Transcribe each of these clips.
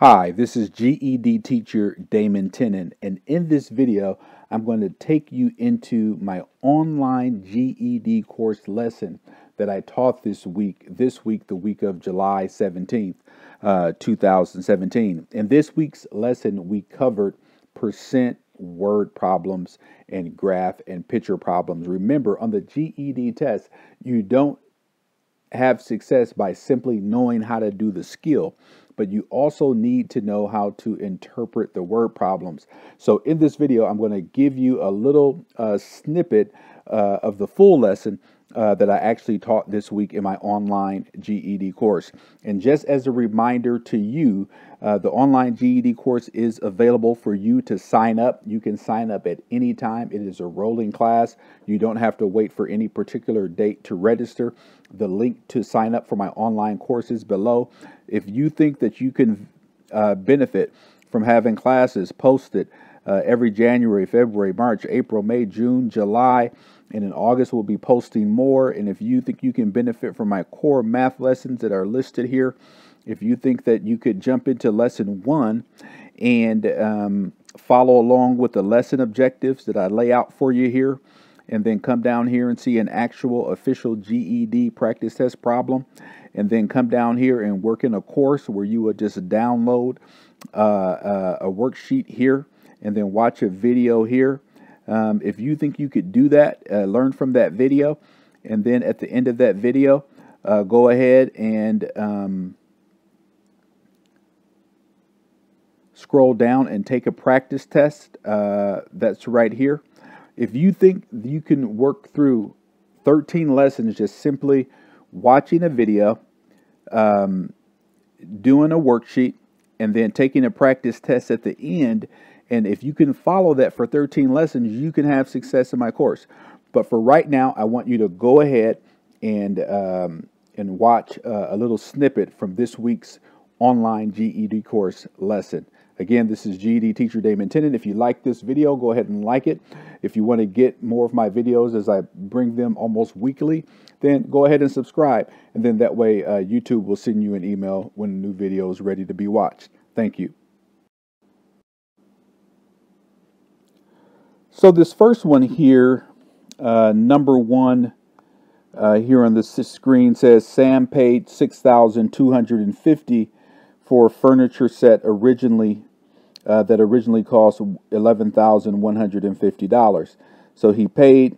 Hi, this is GED teacher Damon Tinnon, and in this video, I'm going to take you into my online GED course lesson that I taught this week, the week of July 17th, 2017. In this week's lesson, we covered percent word problems and graph and picture problems. Remember, on the GED test, you don't have success by simply knowing how to do the skill, but you also need to know how to interpret the word problems. So in this video, I'm going to give you a little snippet of the full lesson that I actually taught this week in my online GED course. And just as a reminder to you, the online GED course is available for you to sign up. You can sign up at any time. It is a rolling class. You don't have to wait for any particular date to register. The link to sign up for my online course is below. If you think that you can benefit from having classes posted every January, February, March, April, May, June, July, and in August we'll be posting more. And if you think you can benefit from my core math lessons that are listed here, if you think that you could jump into lesson 1 and follow along with the lesson objectives that I lay out for you here, and then come down here and see an actual official GED practice test problem, and then come down here and work in a course where you would just download a worksheet here, and then watch a video here. If you think you could do that, learn from that video, and then at the end of that video, go ahead and scroll down and take a practice test. That's right here. If you think you can work through 13 lessons just simply watching a video, doing a worksheet, and then taking a practice test at the end, and if you can follow that for 13 lessons, you can have success in my course. But for right now, I want you to go ahead and watch a little snippet from this week's online GED course lesson. Again, this is GED teacher Damon Tinnon. If you like this video, go ahead and like it. If you want to get more of my videos as I bring them almost weekly, then go ahead and subscribe. And then that way, YouTube will send you an email when a new video is ready to be watched. Thank you. So this first one here, number 1 here on the screen says Sam paid $6,250 for a furniture set originally that cost $11,150. So he paid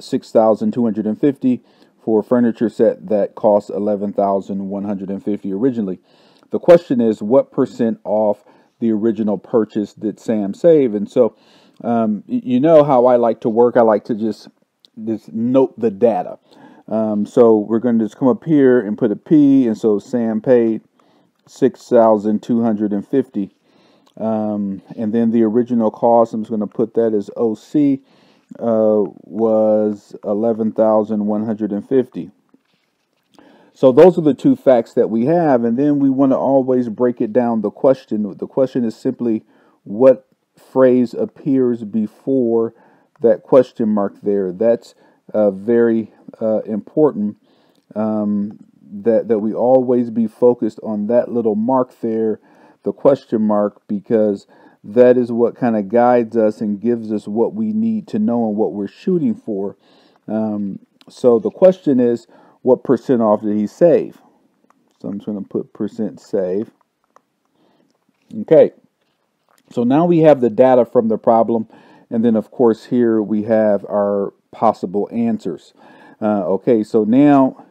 $6,250 for a furniture set that cost $11,150 originally. The question is, what % off the original purchase did Sam save? And so you know how I like to work. I like to just note the data. So we're going to just come up here and put a P. And so Sam paid $6,250. And then the original cost, I'm just going to put that as OC, was $11,150. So those are the two facts that we have. And then we want to always break it down. The question. The question is simply what phrase appears before that question mark there. That's very important that we always be focused on that little mark there, the question mark, because that is what kind of guides us and gives us what we need to know and what we're shooting for. So the question is, what % off did he save? So I'm just going to put % save. Okay. So now we have the data from the problem, and then of course here we have our possible answers. Okay, so now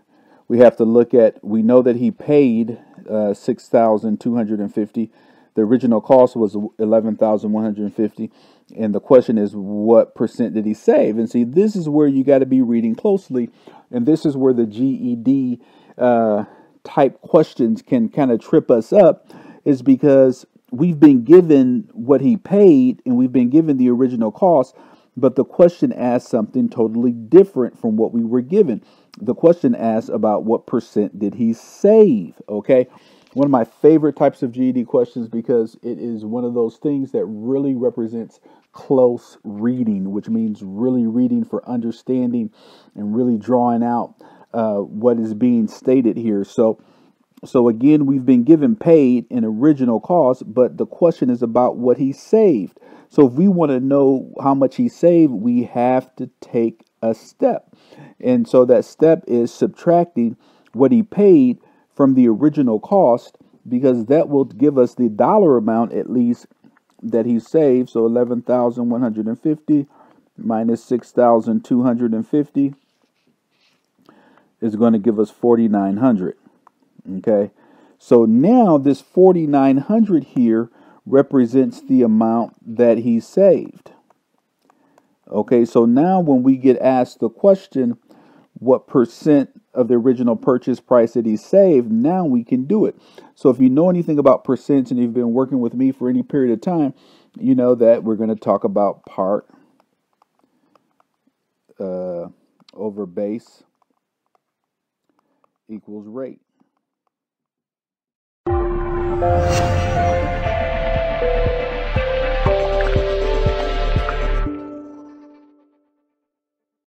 we have to look at, we know that he paid $6,250. The original cost was $11,150, and the question is, what % did he save? And see, this is where you got to be reading closely, and this is where the GED type questions can kind of trip us up, is because we've been given what he paid and we've been given the original cost, but the question asks something totally different from what we were given. The question asks about what % did he save, okay? One of my favorite types of GED questions, because it is one of those things that really represents close reading, which means really reading for understanding and really drawing out what is being stated here. So again, we've been given paid in original cost, but the question is about what he saved. So if we want to know how much he saved, we have to take a step. And so that step is subtracting what he paid from the original cost, because that will give us the dollar amount at least that he saved. So 11,150 minus 6,250 is going to give us 4,900. Okay, so now this 4,900 here represents the amount that he saved. Okay, so now when we get asked the question, what percent of the original purchase price that he saved, now we can do it. So if you know anything about percents and you've been working with me for any period of time, you know that we're going to talk about part over base equals rate.